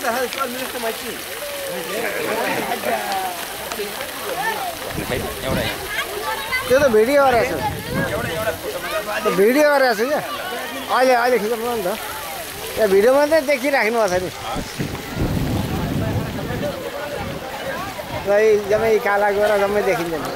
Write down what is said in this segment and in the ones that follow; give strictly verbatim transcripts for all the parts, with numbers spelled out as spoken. مثل هذا السؤال من لسه ماشيين. ये तो वीडियो आ रहा है सर, वीडियो आ रहा है सर। आज आज खिचो बंद ये वीडियो में देखी राख्नु भएको छ नि भाई। जम्मै काला गएर जम्मै देखिन्छ नि।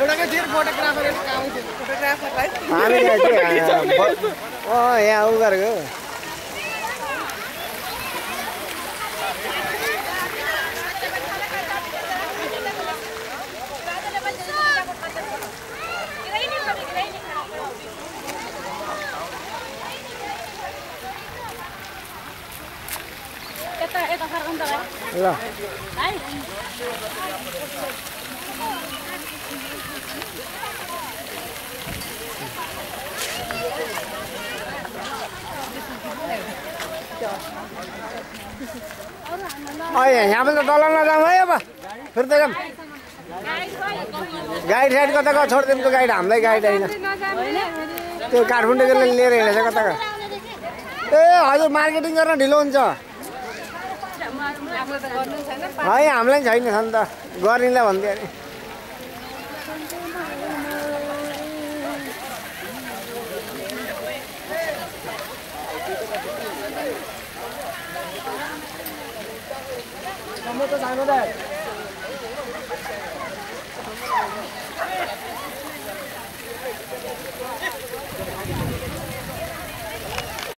एउटाकै धेर फोटोग्राफरले काम हुन्छ, फोटोग्राफरलाई हामी चाहिँ ओ यहाँ उ गरेको ल। यहाँ पर तलन लगाऊ है। अब फिर तो हम गाइड साइड कता का छोड़ देम। तो गाइड हामीलाई गाइड हैन, त्यो काठमाडौँले लिएर हिँडेछ कता का। ए हजुर मार्केटिङ गर्न ढिलो हुन्छ है, हामीलाई छैन छन् त गर्निला भन्दै अनि। हम तो जानो दे